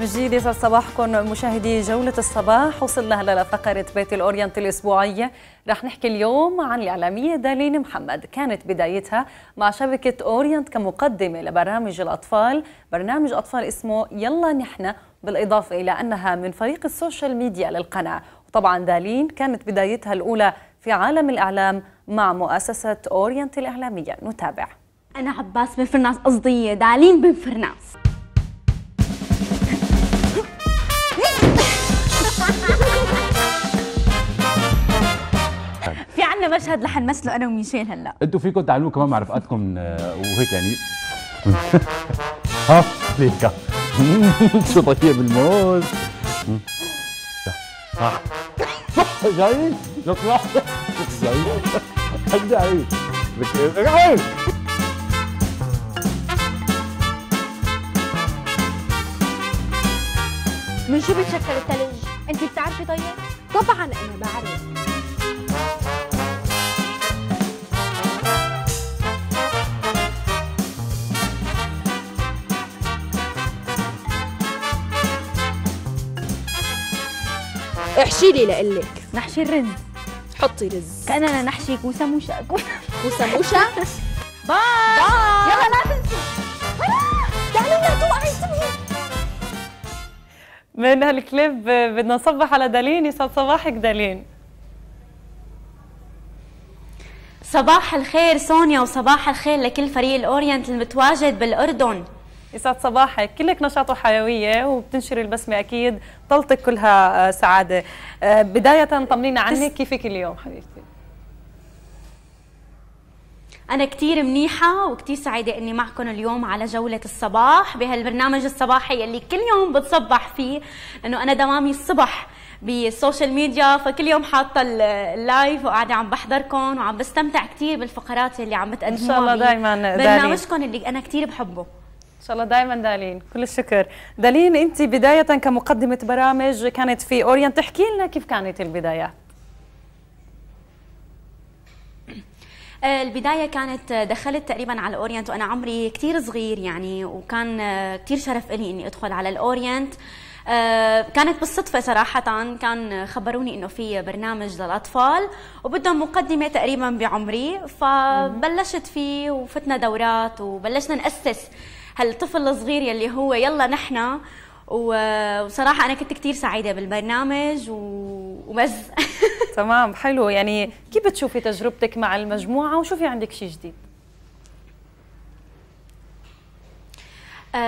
جديد صباحكم مشاهدي جولة الصباح. وصلنا هلا لفقرة بيت الأورينت الأسبوعية. رح نحكي اليوم عن الإعلامية دالين محمد. كانت بدايتها مع شبكة أورينت كمقدمة لبرامج الأطفال، برنامج أطفال اسمه يلا نحن، بالإضافة إلى أنها من فريق السوشيال ميديا للقناة. وطبعا دالين كانت بدايتها الأولى في عالم الإعلام مع مؤسسة أورينت الإعلامية. نتابع. أنا عباس بن فرناس، قصدي دالين بن فرناس. في عنا مشهد رح نمثله انا وميشيل هلا. انتوا فيكم تعملوه كمان مع رفقاتكم وهيك يعني. ها ليك شو طيب الموز. ها جاي نطلع جاي جاي. من شو بيتشكل الثلج؟ انت بتعرفي طيب؟ طبعا انا بعرف. احشي لي لقلك. نحشي الرز. حطي رز. كأننا نحشي كوسه موشه. كوسه موشه؟ باي. يلا لا تنسوا. تعالوا لا توقعي. من هالكليب بدنا نصبح على دالين. يسعد صباحك دالين. صباح الخير سونيا، وصباح الخير لكل فريق الأورينت المتواجد بالأردن. يسعد صباحك، كلك نشاط وحيوية وبتنشري البسمة أكيد، طلتك كلها سعادة. بداية طمنينا عنك، كيفك اليوم حبيبتي؟ أنا كتير منيحة وكتير سعيدة إني معكم اليوم على جولة الصباح بهالبرنامج الصباحي اللي كل يوم بتصبح فيه، لأنه أنا دوامي الصبح بالسوشيال ميديا، فكل يوم حاطة اللايف وقاعدة عم بحضركم وعم بستمتع كتير بالفقرات اللي عم بتقدموها. إن شاء الله دايما برنامجكم اللي أنا كتير بحبه. إن شاء الله دايما دالين، كل الشكر. دالين أنت بداية كمقدمة برامج كانت في أورينت، تحكي لنا كيف كانت البدايات؟ البداية كانت دخلت تقريبا على الأورينت وأنا عمري كتير صغير يعني، وكان كتير شرف إلي إني أدخل على الأورينت. كانت بالصدفة صراحة، كان خبروني إنه في برنامج للأطفال وبدهم مقدمة تقريبا بعمري، فبلشت فيه وفتنا دورات وبلشنا نأسس هالطفل الصغير يلي هو يلا نحن. وصراحة أنا كنت كتير سعيدة بالبرنامج وبس. تمام حلو. يعني كيف بتشوفي تجربتك مع المجموعة وشو في عندك شيء جديد؟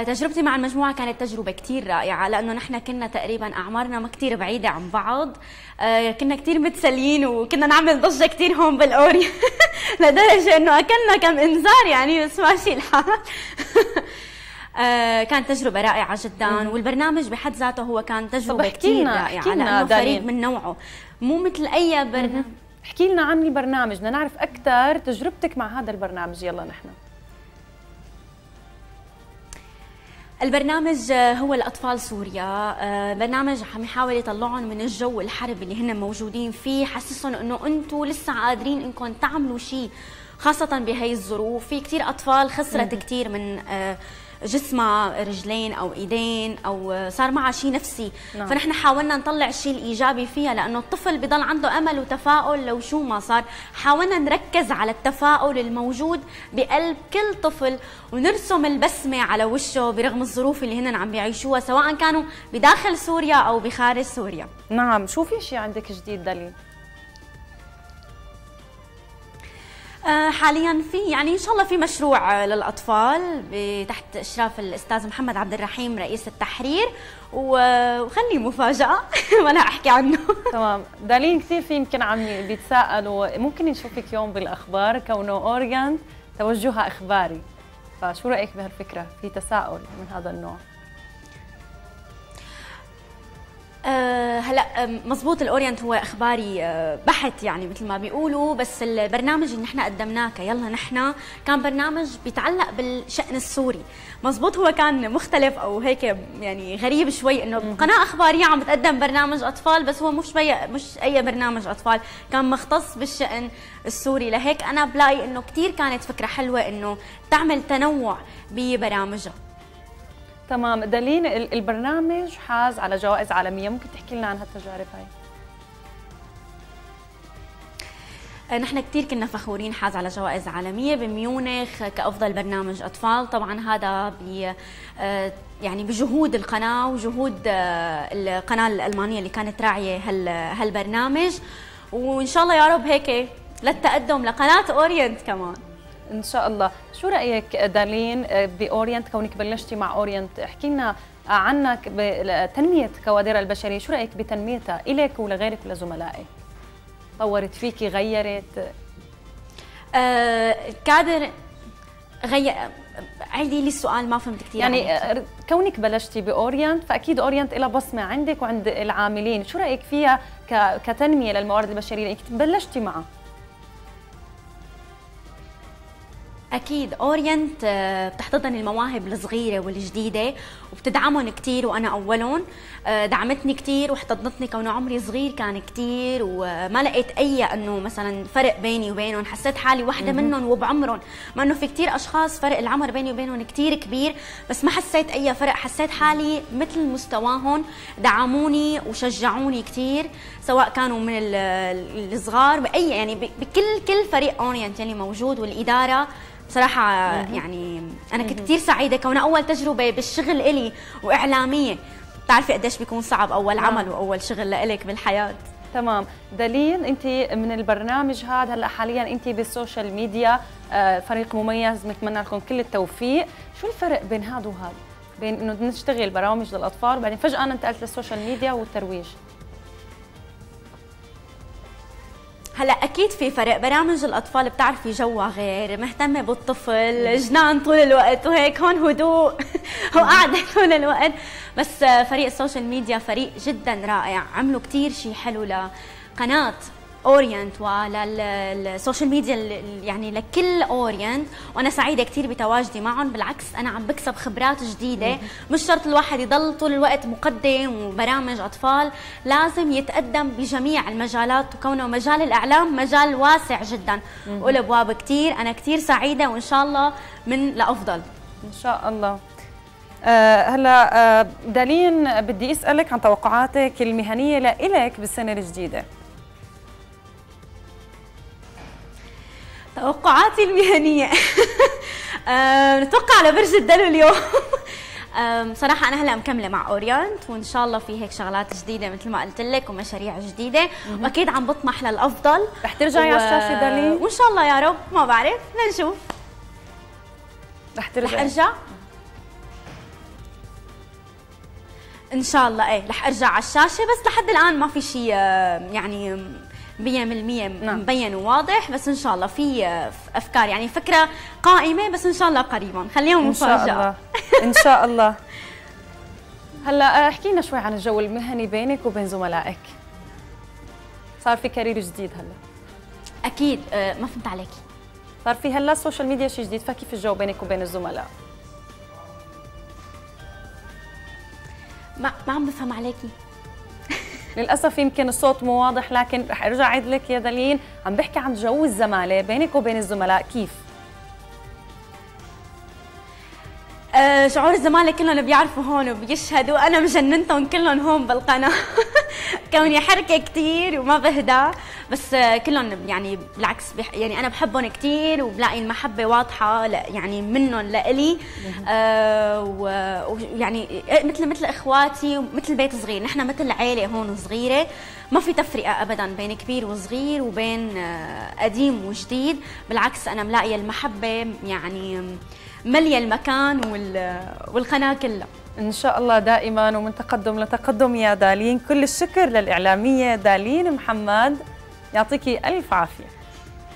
تجربتي مع المجموعة كانت تجربة كتير رائعة، لأنه نحن كنا تقريبا أعمارنا ما كتير بعيدة عن بعض، كنا كتير متسليين وكنا نعمل ضجة كتير هون بالأورينت لدرجة أنه أكلنا كم إنذار يعني، بس ماشي الحال. كانت تجربة رائعة جدا، والبرنامج بحد ذاته هو كان تجربة كتير رائعة لأنه فريد من نوعه، مو مثل أي برنامج. احكي لنا عن البرنامج، بدنا نعرف أكثر تجربتك مع هذا البرنامج يلا نحن. البرنامج هو الأطفال سوريا، برنامج عم يحاول يطلعهم من الجو الحرب اللي هن موجودين فيه، حسسهم إنه أنتم لسه قادرين إنكم تعملوا شيء، خاصة بهي الظروف. في كتير أطفال خسرت كتير من جسمها، رجلين أو إيدين أو صار معها شيء نفسي. نعم. فنحن حاولنا نطلع الشيء الإيجابي فيها، لأنه الطفل بضل عنده أمل وتفاؤل لو شو ما صار. حاولنا نركز على التفاؤل الموجود بقلب كل طفل ونرسم البسمة على وشه برغم الظروف اللي هن عم بيعيشوها، سواء كانوا بداخل سوريا أو بخارج سوريا. نعم. شو في شيء عندك جديد دالين؟ حاليا في يعني ان شاء الله في مشروع للاطفال تحت اشراف الاستاذ محمد عبد الرحيم رئيس التحرير، وخلي مفاجاه ما انا احكي عنه. تمام دالين، كثير في يمكن عم بيتساءلوا ممكن نشوفك يوم بالاخبار كونه اورينت توجهها اخباري، فشو رايك بهالفكره؟ في تساؤل من هذا النوع. هلا مضبوط الأورينت هو اخباري بحت يعني مثل ما بيقولوا، بس البرنامج اللي نحن قدمناه يلا نحن كان برنامج بيتعلق بالشأن السوري. مضبوط هو كان مختلف او هيك يعني غريب شوي، انه قناة اخبارية عم بتقدم برنامج اطفال، بس هو مش اي برنامج اطفال، كان مختص بالشأن السوري. لهيك انا بلاقي انه كثير كانت فكرة حلوة انه تعمل تنوع ببرامجها. تمام دالين، البرنامج حاز على جوائز عالمية، ممكن تحكي لنا عن هالتجارب هاي؟ نحن كثير كنا فخورين، حاز على جوائز عالمية بميونخ كأفضل برنامج أطفال. طبعا هذا يعني بجهود القناة وجهود القناة الألمانية اللي كانت راعية هالبرنامج، وإن شاء الله يا رب هيك للتقدم لقناة أورينت كمان إن شاء الله. شو رأيك دالين بأورينت، كونك بلشتي مع أورينت؟ احكي لنا عنك بتنمية كوادرها البشرية، شو رأيك بتنميتها إليك ولغيرك ولزملائك؟ طورت فيكي، غيرت؟ كادر غير. عندي لي السؤال ما فهمت كثير يعني عنك. كونك بلشتي بأورينت فأكيد أورينت لها بصمة عندك وعند العاملين، شو رأيك فيها كتنمية للموارد البشرية اللي كنت بلشتي معها؟ أكيد أورينت بتحتضن المواهب الصغيرة والجديدة وبتدعمهم كتير، وأنا أولهم دعمتني كتير واحتضنتني كونه عمري صغير كان كتير، وما لقيت أي أنه مثلا فرق بيني وبينهم، حسيت حالي واحدة منهم وبعمرهم، مع أنه في كتير أشخاص فرق العمر بيني وبينهم كتير كبير، بس ما حسيت أي فرق، حسيت حالي مثل مستواهم. دعموني وشجعوني كتير سواء كانوا من الصغار بأي يعني بكل فريق أورينت اللي موجود والإدارة. بصراحة يعني أنا كنت كتير سعيدة كونها أول تجربة بالشغل إلي وإعلامية. بتعرفي قديش بيكون صعب أول عمل وأول شغل لإلك بالحياة. تمام دالين، أنت من البرنامج هذا هلأ حاليا أنت بالسوشيال ميديا، فريق مميز، بنتمنى لكم كل التوفيق. شو الفرق بين هذا وهذا، بين إنه نشتغل برامج للأطفال وبعدين فجأة أنا انتقلت للسوشيال ميديا والترويج؟ هلا اكيد في فرق، برامج الاطفال بتعرفي جوها غير، مهتمه بالطفل، جنان طول الوقت وهيك، هون هدوء وقعده طول الوقت. بس فريق السوشيال ميديا فريق جدا رائع، عملوا كثير شيء حلو لقناه اورينت وللسوشيال ميديا يعني لكل اورينت، وانا سعيده كثير بتواجدي معهم. بالعكس انا عم بكسب خبرات جديده، مش شرط الواحد يضل طول الوقت مقدم وبرامج اطفال، لازم يتقدم بجميع المجالات، وكونه مجال الاعلام مجال واسع جدا وله ابواب كثير. انا كثير سعيده وان شاء الله من لافضل ان شاء الله. هلا دالين، بدي اسالك عن توقعاتك المهنيه لإلك بالسنه الجديده. توقعاتي المهنية نتوقع على برج الدلو اليوم. صراحة أنا هلا مكملة مع أورينت، وإن شاء الله في هيك شغلات جديدة مثل ما قلت لك ومشاريع جديدة، وأكيد عم بطمح للأفضل. رح ترجعي على الشاشة دالين؟ وإن شاء الله يا رب، ما بعرف، لنشوف. رح ترجعي؟ رح أرجع إن شاء الله، إيه رح أرجع على الشاشة، بس لحد الآن ما في شيء يعني 100% مبين وواضح، بس ان شاء الله في افكار يعني فكره قائمه، بس ان شاء الله قريبا خليهم مفاجاه ان شاء الله. هلا احكي لنا شوي عن الجو المهني بينك وبين زملائك، صار في كارير جديد هلا؟ اكيد ما فهمت عليكي. صار في هلا السوشيال ميديا شيء جديد، فكيف الجو بينك وبين الزملاء؟ ما عم بفهم عليكي للاسف، يمكن الصوت مو واضح، لكن رح ارجع اعيد لك يا دالين. عم بحكي عن جو الزماله بينك وبين الزملاء، كيف؟ شعور الزماله كلهم بيعرفوا هون وبيشهدوا، انا مجننتهم كلهم هون بالقناه كوني حركه كثير وما بهدى، بس كلهم يعني بالعكس يعني انا بحبهم كثير وبلاقي المحبه واضحه يعني منهم لإلي، ويعني مثل اخواتي ومثل بيت صغير، نحن مثل عائله هون صغيره، ما في تفرقه ابدا بين كبير وصغير وبين قديم وجديد، بالعكس انا ملاقيه المحبه يعني مليا المكان والقناه كلها ان شاء الله دائما ومن تقدم لتقدم يا دالين. كل الشكر للإعلامية دالين محمد، يعطيكي الف عافيه.